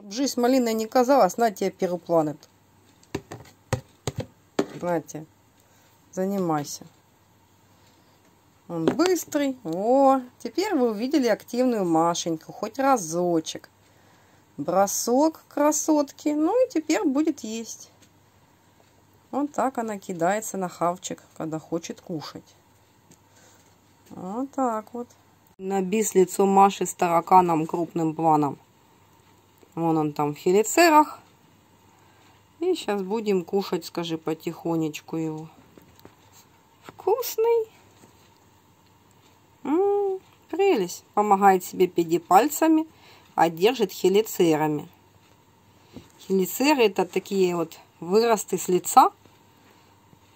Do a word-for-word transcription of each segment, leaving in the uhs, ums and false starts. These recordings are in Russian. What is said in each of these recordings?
Чтобы жизнь малиной не казалась, на тебе перепланет. На тебе. Занимайся. Он быстрый. О, теперь вы увидели активную Машеньку. Хоть разочек. Бросок красотки. Ну и теперь будет есть. Вот так она кидается на хавчик, когда хочет кушать. Вот так вот. Набис лицо Маши с тараканом крупным планом. Вон он там в хелицерах. И сейчас будем кушать, скажи, потихонечку его. Вкусный. М-м, прелесть. Помогает себе педипальцами, а держит хелицерами. Хелицеры — это такие вот выросты с лица,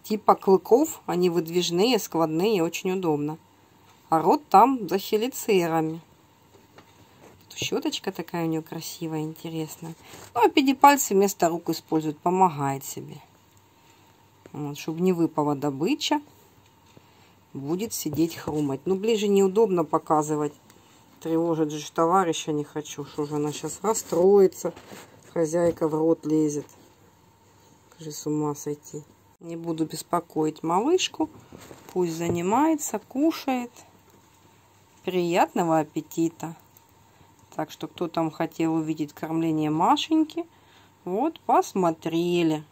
типа клыков. Они выдвижные, складные, очень удобно. А рот там за хелицерами. Щеточка такая у нее красивая, интересная. Ну, а педипальцы вместо рук используют, помогает себе. Вот, чтобы не выпала добыча, будет сидеть хрумать. Ну, ближе неудобно показывать. Тревожит же товарища не хочу. Что же она сейчас расстроится? Хозяйка в рот лезет. Скажи, с ума сойти. Не буду беспокоить малышку. Пусть занимается, кушает. Приятного аппетита! Так что, кто там хотел увидеть кормление Машеньки, вот, посмотрели.